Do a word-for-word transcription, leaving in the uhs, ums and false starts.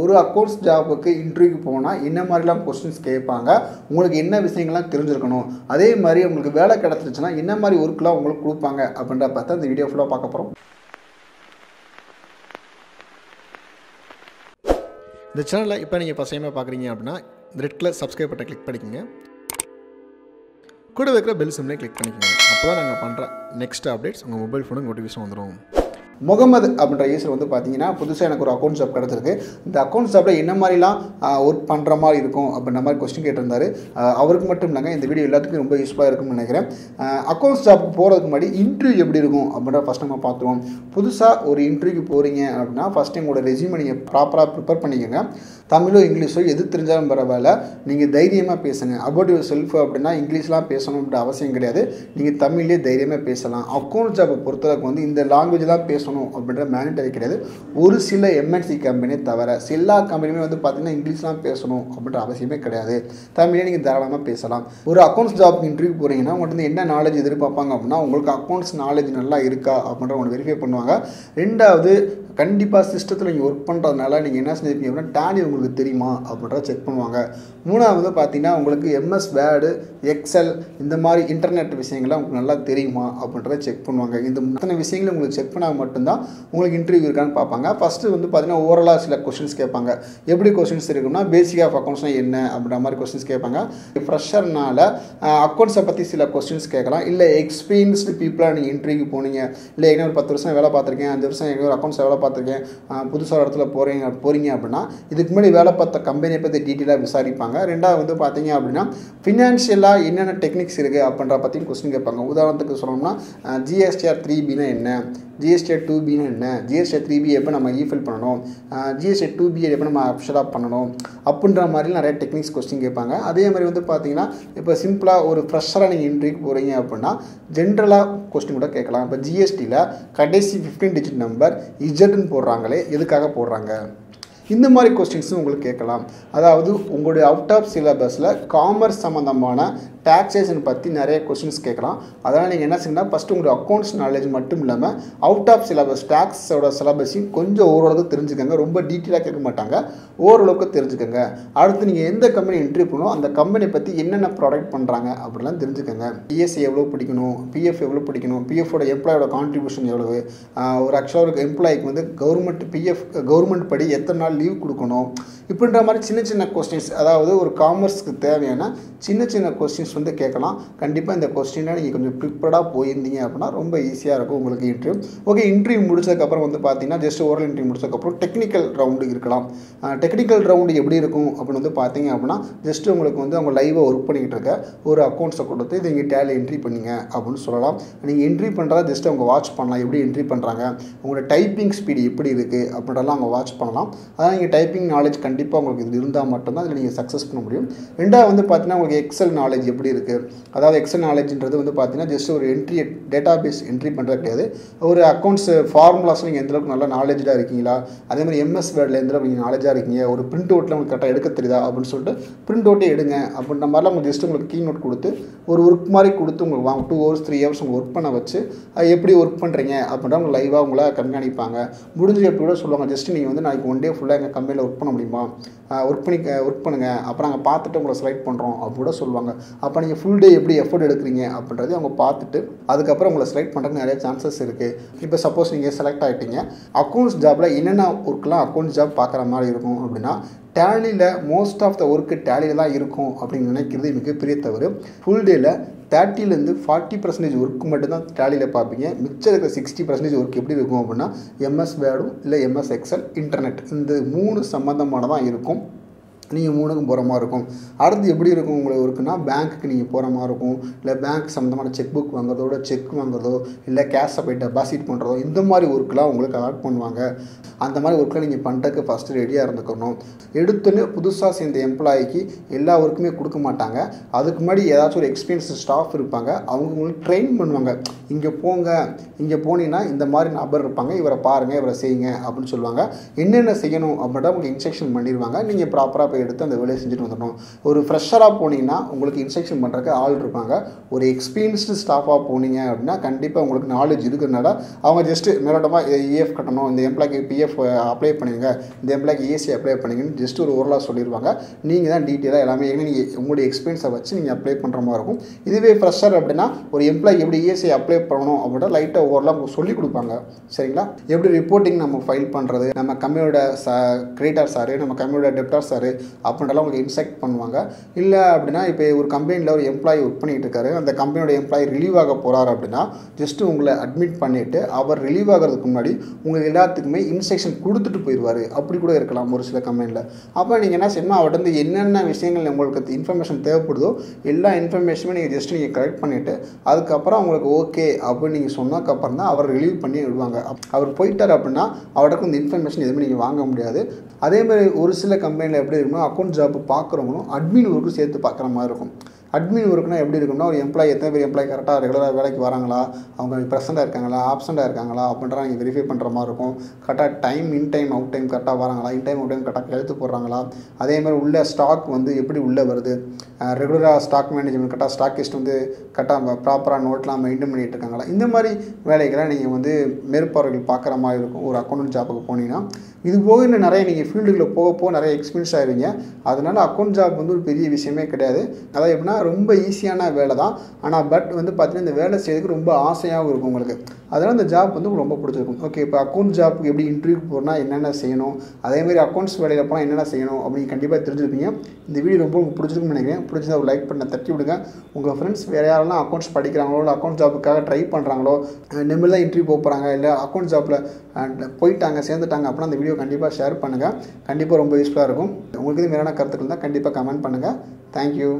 ஒரு accounts job க்கு இன்டர்வியூக்கு போனா என்ன மாதிரிலாம் क्वेश्चंस கேட்பாங்க உங்களுக்கு என்ன விஷயங்கள்லாம் தெரிஞ்சிருக்கணும் அதே மாதிரி உங்களுக்கு வேலை கிடைச்சிருச்சுனா என்ன மாதிரி workலாம் உங்களுக்கு கொடுப்பாங்க அப்படின்றத பத்தி இந்த வீடியோ ஃபுல்லா பார்க்க போறோம் இந்த சேனலை இப்போ நீங்க first time பார்க்கறீங்க அப்படினா red color subscribe பட்டனை click பண்ணிக்கங்க கூட இருக்கிற bell symbol-ஐ click பண்ணிக்கங்க அப்பதான் நாங்க பண்ற next updates உங்க mobile phone-க்கு notification வந்துரும் Mohammed Abdraser on the Patina, Pudusan accounts of Karathake, the accounts of Inamarila, or Pandrama Irko, Abanama question get on the our Matamanga in the video Latin by Inspire Kumanagram. Accounts of Porak Madi, interview Abdirgo, Abana first time of Patron, Pudusa or interview pouring Abna, first time or a resume a proper preparing Tamil English, so Yeditrinjam Baravala, Ninga Dairema Pesan, about yourself Abdana, English La Pesan of Davas and Grade, Ninga Tamil Dairema Pesala, accounts of Porta in the language La Pesan. Or better mandatory credit, Ursilla M N C company, Tavara, Silla company with the Patina English and Pesono, or better Avasime Kadade, Tamiling Darama Pesalam. Ur accounts job interview Purina, what in the Indian knowledge is the Papanga of now, Mulka accounts knowledge in Allah Irka, upon one very Ponanga, Rinda of the Kandipa sister and your Punta Nala in Yenas Napian, Tanya Mugutirima, upon check Ponanga, Muna of the Patina, Mulki M S Word, Excel, in the Mari Internet Visangla, Nala Terima, upon check Ponanga, in the Matana Visangla will check Ponanga. உங்களுக்கு interview இருக்கான்னு பார்ப்பாங்க first வந்து பாத்தீங்கன்னா ஓவராலா சில questions கேட்பாங்க எப்படி questions இருக்கும்னா பேசிக் ஆஃப் அக்கவுண்ட்ஸ்னா என்ன அப்படிங்கிற மாதிரி क्वेश्चंस கேட்பாங்க ஃப்ரெஷர்னால அக்கவுண்ட்ஸ் பத்தி சில क्वेश्चंस கேட்கலாம் இல்ல எக்ஸ்பீரியன்ஸ்டு பீப்பிளா நீங்க இன்டர்வியூ போனீங்க இல்ல ஏன்னா ஒரு பத்து வருஷம் வேலை பார்த்திருக்கேன் அஞ்சு வருஷம் ஏதோ அக்கவுண்ட்ஸ் வேலை பார்த்திருக்கேன் புதுசா இடத்துல போறீங்க போறீங்க அப்படினா இதுக்கு முன்னாடி வேலை பார்த்த கம்பெனியை பத்தி டீடைலா விசாரிப்பாங்க இரண்டாவது வந்து பாத்தீங்க அப்படினா ஃபைனான்சியலா என்னென்ன டெக்னிக்ஸ் இருக்கு அப்படிங்கற பத்தி क्वेश्चन கேட்பாங்க உதாரணத்துக்கு சொல்லணும்னா G S T R three B னா என்ன G S T R two B and G S T R three B we fill G S T R two B we have to techniques question simple or fresher and general question G S T la fifteen digit number Z porangale In the Mari questions, you will Kekalam. Other out of syllabus, commerce, Samanamana, taxes and Patinare questions Kekala. Other than Yenasina, first accounts knowledge Matum Lama, out of syllabus, tax or syllabus, Kunjo or the Trinjanga, Rumba detail Matanga, or local Trinjanga. Other than the company entry Puno and the company Pati in a product Pandranga, Abulan Trinjanga, P S A Evo Puticano, P F Evo Puticano, P F for employer contribution Yellow, or actual employee with the government P F government Padi Ethanol. Leave கொடுக்கணும் இப்படின்ற மாதிரி சின்ன சின்ன questions அதாவது ஒரு காமர்ஸ்க்கு தேவையான சின்ன சின்ன क्वेश्चंस வந்து கேட்கலாம் கண்டிப்பா இந்த क्वेश्चन நீங்க கொஞ்சம் ப்ரிப்பரா போயிருந்தீங்க அப்படினா ரொம்ப ஈஸியா இருக்கும் உங்களுக்கு இன்டர்வியூ ஓகே இன்டர்வியூ முடிச்சதுக்கு அப்புறம் வந்து பாத்தீங்கன்னா ஜஸ்ட் ஓரல் இன்டர்வியூ முடிச்சதுக்கு அப்புறம் டெக்னிக்கல் ரவுண்ட் இருக்கலாம் டெக்னிக்கல் ரவுண்ட் எப்படி இருக்கும் அப்படி வந்து பாத்தீங்க அப்படினா ஜஸ்ட் உங்களுக்கு வந்து அவங்க லைவா வொர்க் பண்ணிட்டு இருக்க ஒரு அக்கவுண்ட்ஸ் கொடுத்து நீங்க டேலி என்ட்ரி பண்ணீங்க அப்படினு சொல்லலாம் நீங்க என்ட்ரி பண்றத ஜஸ்ட் அவங்க வாட்ச் பண்ணலாம் எப்படி என்ட்ரி பண்றாங்க உங்க டைப்பிங் ஸ்பீடு எப்படி இருக்கு அப்படிலாம் அவங்க வாட்ச் பண்ணலாம் Typing knowledge is very important. You can be successful. You can Excel knowledge. That's Excel knowledge. Just entry database entry. Or accounts formulas. You can knowledge. M S Word. Knowledge. Or printout. Printout. Just a keynote. Or work. Two hours, three hours. Work. எப்படி work. Live. Just one day. கம்பெனில work பண்ண முடியுமா work பண்ணி work பண்ணுங்க அப்புறம் நாங்க பார்த்துட்டு உங்களுக்கு ஸ்லைட் பண்றோம் அப்படிட சொல்வாங்க அப்ப நீங்க ফুল டே எப்படி எஃபோர்ட் எடுக்கறீங்க அப்படின்றது அவங்க பார்த்துட்டு அதுக்கு அப்புறம் உங்களுக்கு ஸ்லைட் பண்றதுக்கு நிறைய சான்சஸ் இருக்கு இப்போ சப்போஸ் நீங்க செலக்ட் ஆயிட்டீங்க அக்கவுண்ட்ஸ் ஜாப்ல என்னென்ன வர்க்லாம் அக்கவுண்ட்ஸ் ஜாப் பார்க்கற மாதிரி இருக்கும் அப்படினா Tally most of the work tally la irukkum appadinu nenikkiradhu migaperiya thavaru full day la thirty la irundhu forty percent work mattum dhaan tally la paapinga micha irukra sixty percent work eppadi irukum appadina M S Word illa M S Excel internet indha moonu sambandhamana dhaan irukum நீங்க மூணுக்கும் போற மாதிரி இருக்கும் அடுத்து எப்படி இருக்கும் உங்களுக்கு இருக்குனா பேங்க்க்கு நீங்க போற மாதிரி இருக்கும் இல்ல பேங்க் சம்பந்தமான செக் book வாங்குறதோட செக் வாங்குறதோ இல்ல cash deposit deposit பண்றதோ இந்த மாதிரி workலாம் உங்களுக்கு அலாட் பண்ணுவாங்க அந்த மாதிரி workல நீங்க பண்றதுக்கு ஃபர்ஸ்ட் ரெடியா இருந்துக்கணும் எடுத்துனே புதுசா சேர்ந்த எம்ப்ளாயிக்கு எல்லா workமே கொடுக்க மாட்டாங்க அதுக்கு முன்னாடி ஏதாவது ஒரு எக்ஸ்பீரியன்ஸ் ஸ்டாஃப் இருப்பாங்க அவங்க உங்களுக்கு ட்ரெயின் பண்ணுவாங்க இங்க போங்க இங்க போனீனா இந்த மாதிரி நபர் இருப்பாங்க இவரை பாருங்க இவரை செய்யுங்க அப்படினு சொல்வாங்க என்னென்ன செய்யணும் அப்படிங்கற உங்களுக்கு இன்ஸ்ட்ரக்ஷன் பண்ணிடுவாங்க நீங்க ப்ராப்பரா போய் எடுத்து அந்த வேலையை செஞ்சுட்டு வந்துடணும். ஒரு ஃப்ரெஷராக போனீங்கன்னா உங்களுக்கு இன்ஸ்ட்ரக்ஷன் பண்ணுறதுக்கு ஆள் இருப்பாங்க. ஒரு எக்ஸ்பீரியன்ஸ்டு ஸ்டாஃபாக போனீங்க அப்படின்னா கண்டிப்பாக உங்களுக்கு நாலேஜ் இருக்கிறதுனால அவங்க ஜஸ்ட்டு மேலோட்டமாக இஎஃப் கட்டணும், இந்த எம்ப்ளாய்க்கு பிஎஃப் அப்ளை பண்ணுங்க, இந்த எம்ப்ளாய்க்கு ஏசி அப்ளை பண்ணுங்கன்னு ஜஸ்ட் ஒரு ஓரலாக சொல்லிடுவாங்க. நீங்கள் தான் டீட்டெயிலாக எல்லாமே நீங்கள் உங்களுடைய எக்ஸ்பீரியன்ஸை வச்சு நீங்கள் அப்ளை பண்ணுற மாதிரி இருக்கும். இதுவே ஃப்ரெஷர் அப்படின்னா ஒரு எம்ப்ளாய் எப்படி ஏசி அப்ளை பண்ணணும் அப்படின்னா லைட்டாக ஓரலாக சொல்லிக் கொடுப்பாங்க. சரிங்களா, எப்படி ரிப்போர்ட்டிங் நம்ம ஃபைல் பண்ணுறது, நம்ம கம்மியோட ச கிரேட்டார் சார், நம்ம கம்மியோட டெப்டார் சார் அப்படின்றலாம் உங்களுக்கு இன்ஸ்ட்ரக்ட் பண்ணுவாங்க. இல்லை அப்படின்னா இப்போ ஒரு கம்பெனியில் ஒரு எம்ப்ளாயி ஒர்க் பண்ணிகிட்டு இருக்காரு, அந்த கம்பெனியோட எம்ப்ளாயி ரிலீவ் ஆக போகிறார் அப்படின்னா ஜஸ்ட்டு உங்களை அட்மிட் பண்ணிவிட்டு அவர் ரிலீவ் ஆகிறதுக்கு முன்னாடி உங்களுக்கு எல்லாத்துக்குமே இன்ஸ்ட்ரக்ஷன் கொடுத்துட்டு போயிடுவார். அப்படி கூட இருக்கலாம் ஒரு சில கம்பெனியில். அப்போ நீங்கள் என்ன செய்யணும், அவர்கிட்ட என்னென்ன விஷயங்கள் உங்களுக்கு இன்ஃபர்மேஷன் தேவைப்படுதோ எல்லா இன்ஃபர்மேஷனுமே நீங்கள் ஜஸ்ட்டு நீங்கள் கலெக்ட் பண்ணிவிட்டு அதுக்கப்புறம் அவங்களுக்கு ஓகே அப்படின்னு நீங்கள் சொன்னதுக்கப்புறம் தான் அவர் ரிலீவ் பண்ணி விடுவாங்க. அவர் போயிட்டார் அப்படின்னா அவருக்கு இந்த இன்ஃபர்மேஷன் எதுவுமே நீங்கள் வாங்க முடியாது. அதேமாதிரி ஒரு சில கம்பெனியில் எப்படி இருக்கணும், அக்கௌண்ட் ஜாப் பார்க்குறவங்களும் அட்மின் ஒர்க்கு சேர்த்து பார்க்குற மாதிரி இருக்கும். அட்மின் ஒர்க்குனா எப்படி இருக்குன்னா, ஒரு எம்ப்ளாயி எத்தனை பேர் எம்ப்ளாயி கரெக்டாக ரெகுலராக வேலைக்கு வராங்களா, அவங்க ப்ரெசென்ட்டாக இருக்காங்களா, ஆப்சென்ட்டாக இருக்காங்களா அப்படின்றா நீங்கள் வெரிஃபை பண்ணுற மாதிரி இருக்கும். கரெக்டாக time in time out time கரெக்டாக வராங்களா, இன் டைம் அவுட் டைம் கரெக்டாக எழுத்து போடுறாங்களா, அதேமாதிரி உள்ள ஸ்டாக் வந்து எப்படி உள்ளே வருது, ரெகுலராக ஸ்டாக் மேனேஜ்மெண்ட் கரெக்டாக ஸ்டாக்கிஸ்ட் வந்து கரெக்டாக ப்ராப்பராக நோட்லாம் மெயின்டைன் பண்ணிகிட்டு இருக்காங்களா, இந்த மாதிரி வேலைகளை நீங்கள் வந்து மேற்பார்வைகள் பார்க்குற மாதிரி இருக்கும் ஒரு அக்கௌண்ட் ஜாப்புக்கு போனீங்கன்னா. இது போக இன்னும் நிறைய நீங்கள் ஃபீல்டுக்குள்ளே போக போக நிறைய எக்ஸ்பீரியன்ஸ் ஆகிடுவீங்க. அதனால் அக்கௌண்ட் ஜாப் வந்து ஒரு பெரிய விஷயமே கிடையாது. அதாவது எப்படின்னா ரொம்ப ஈஸியான வேலை தான். ஆனால் பட் வந்து பார்த்திங்கன்னா இந்த வேலை செய்யறதுக்கு ரொம்ப ஆசையாகவும் இருக்கும் உங்களுக்கு. அதனால் இந்த ஜாப் வந்து ரொம்ப பிடிச்சிருக்கும். ஓகே, இப்போ அக்கௌண்ட் ஜாப்புக்கு எப்படி இன்டர்வியூ போகிறோன்னா என்னென்ன செய்யணும், அதேமாதிரி அக்கௌண்ட்ஸ் வேலையில் போனால் என்னென்ன செய்யணும் அப்படின்னு கண்டிப்பாக தெரிஞ்சுருப்பீங்க. இந்த வீடியோ ரொம்ப உங்களுக்கு பிடிச்சிருக்குன்னு நினைக்கிறேன். பிடிச்சதை ஒரு லைக் பண்ண தட்டி விடுங்க. உங்கள் ஃப்ரெண்ட்ஸ் வேறு யாரெல்லாம் அக்கௌண்ட்ஸ் படிக்கிறாங்களோ இல்லை அக்கௌண்ட் ஜாப்புக்காக ட்ரை பண்ணுறாங்களோ, நிமிடம் தான் இன்டர்வியூ போகிறாங்க, இல்லை அக்கௌண்ட் ஜாப்பில் போயிட்டாங்க சேர்ந்துட்டாங்க அப்படின்னா அந்த வீடியோ கண்டிப்பாக ஷேர் பண்ணுங்கள். கண்டிப்பாக ரொம்ப யூஸ்ஃபுல்லாக இருக்கும். உங்களுக்கு இது மேலான கருத்துக்கள் தான் கண்டிப்பாக கமெண்ட் பண்ணுங்கள். தேங்க்யூ.